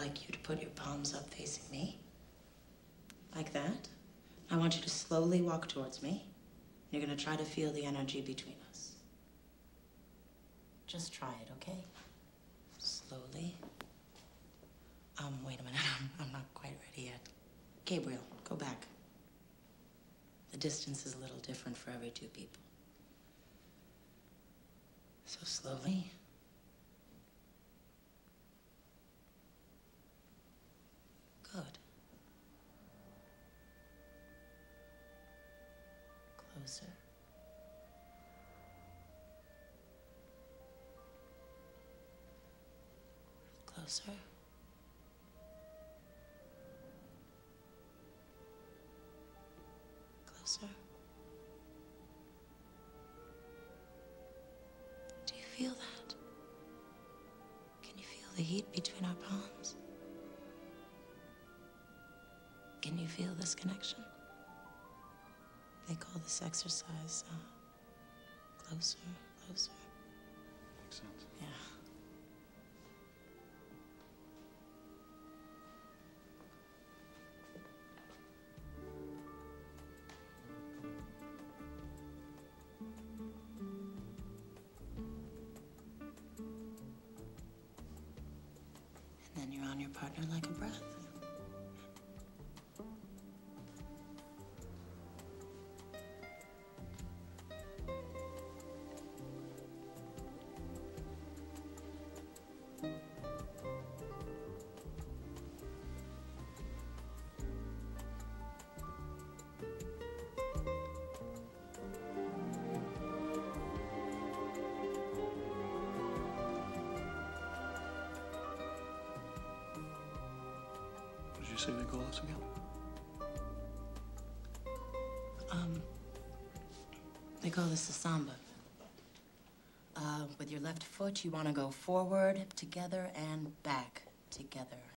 like you to put your palms up facing me. Like that. I want you to slowly walk towards me. You're gonna try to feel the energy between us. Just try it, okay? Slowly. Wait a minute, I'm not quite ready yet. Gabriel, go back. The distance is a little different for every two people. So slowly. Good. Closer. Closer. Closer. Do you feel that? Can you feel the heat between our palms? Can you feel this connection? They call this exercise closer, closer. Makes sense. Yeah. And then you're on your partner like a breath. Say they call us again? They call this the samba. With your left foot, you want to go forward, together, and back, together,